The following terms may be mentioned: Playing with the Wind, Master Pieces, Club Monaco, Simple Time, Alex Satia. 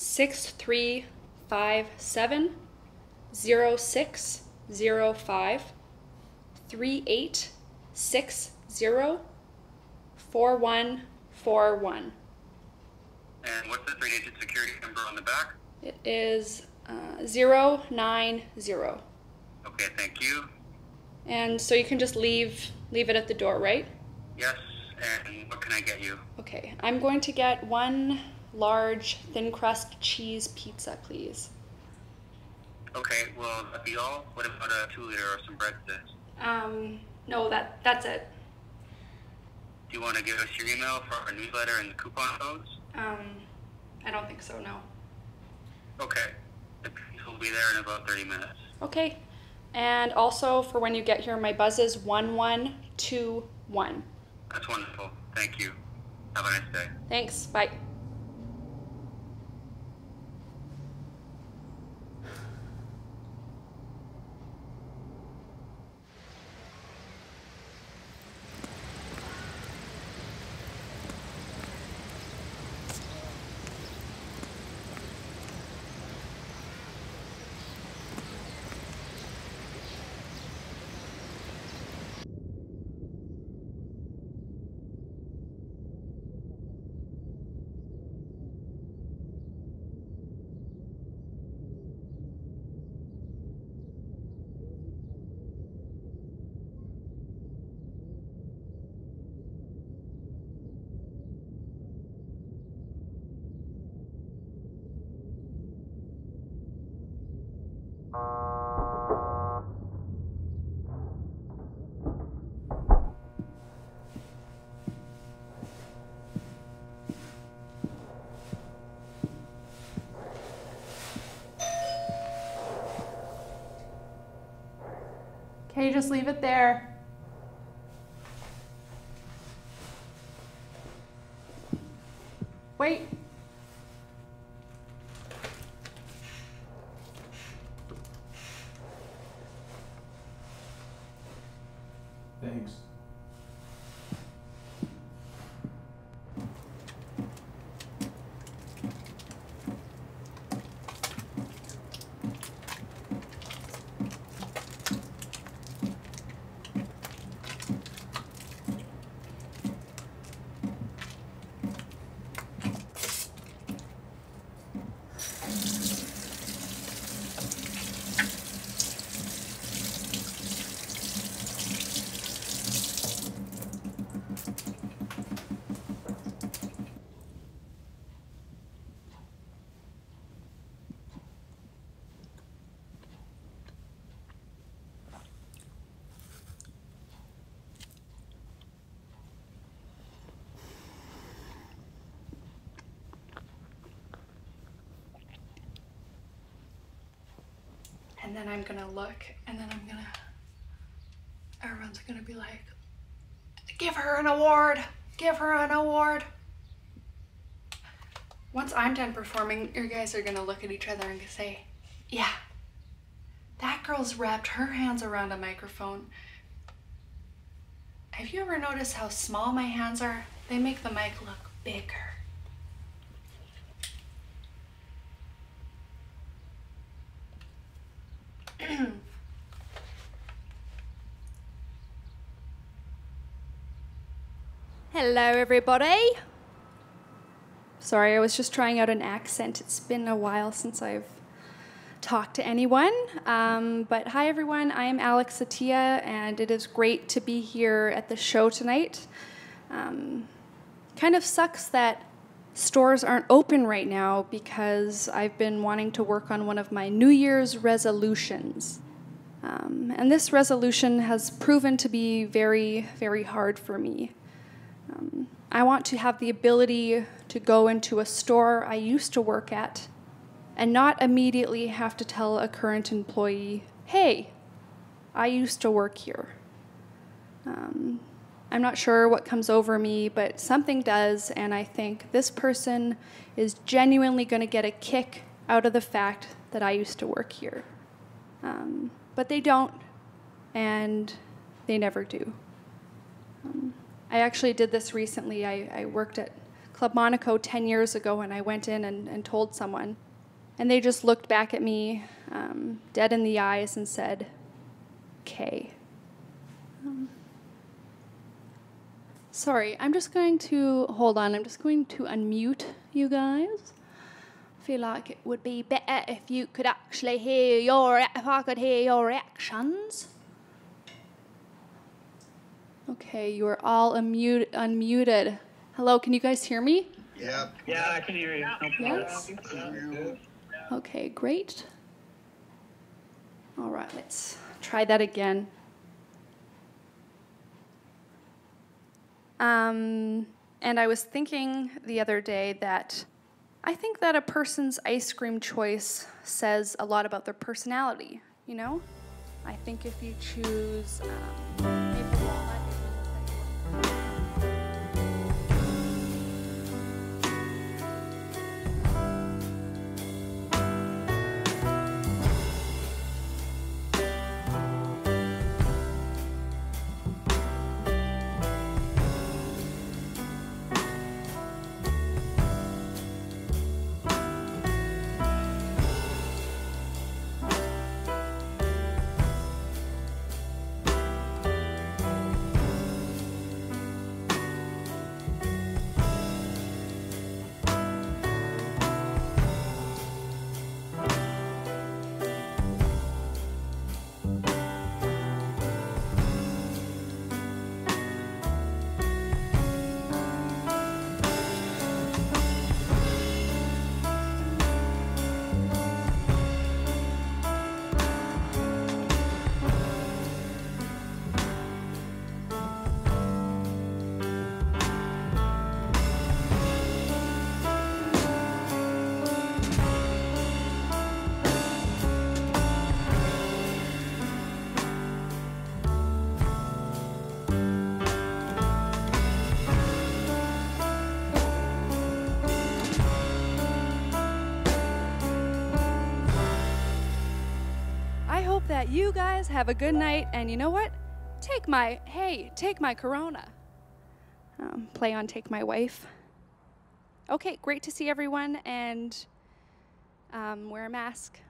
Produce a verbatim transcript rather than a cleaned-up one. six three five seven zero six zero five three eight six zero four one four one. And what's the three-digit security number on the back? It is uh, zero nine zero. Okay, thank you. And so you can just leave leave it at the door, right? Yes, and what can I get you? Okay, I'm going to get one large thin crust cheese pizza, please. Okay, well, that'd be all. What about a two-liter or some breadsticks? Um, no, that that's it. Do you want to give us your email for our newsletter and the coupon codes? Um, I don't think so, no. Okay, the pizza will be there in about thirty minutes. Okay, and also for when you get here, my buzz is one one two one. That's wonderful. Thank you. Have a nice day. Thanks. Bye. Okay, just leave it there. Wait. Thanks. And then I'm gonna look, and then I'm gonna, everyone's gonna be like, give her an award, give her an award. Once I'm done performing, you guys are gonna look at each other and say, yeah, that girl's wrapped her hands around a microphone. Have you ever noticed how small my hands are? They make the mic look bigger. Hello everybody. Sorry, I was just trying out an accent. It's been a while since I've talked to anyone. Um, but hi everyone, I am Alex Satia, and it is great to be here at the show tonight. Um, kind of sucks that stores aren't open right now because I've been wanting to work on one of my New Year's resolutions. Um, and this resolution has proven to be very, very hard for me. Um, I want to have the ability to go into a store I used to work at and not immediately have to tell a current employee, hey, I used to work here. Um, I'm not sure what comes over me, but something does, and I think this person is genuinely going to get a kick out of the fact that I used to work here. Um, but they don't, and they never do. Um, I actually did this recently. I, I worked at Club Monaco ten years ago when I went in and, and told someone. And they just looked back at me um, dead in the eyes and said, "Okay. Um, sorry, I'm just going to, hold on, I'm just going to unmute you guys. I feel like it would be better if you could actually hear your, if I could hear your reactions." Okay, you are all unmute, unmuted. Hello, can you guys hear me? Yeah. Yeah, I can hear you. No yes? Okay, great. All right, let's try that again. Um, and I was thinking the other day that I think that a person's ice cream choice says a lot about their personality, you know? I think if you choose um, maple walnut, that you guys have a good night, and you know what? Take my, hey, take my Corona. Um, play on Take My Wife. Okay, great to see everyone, and um, wear a mask.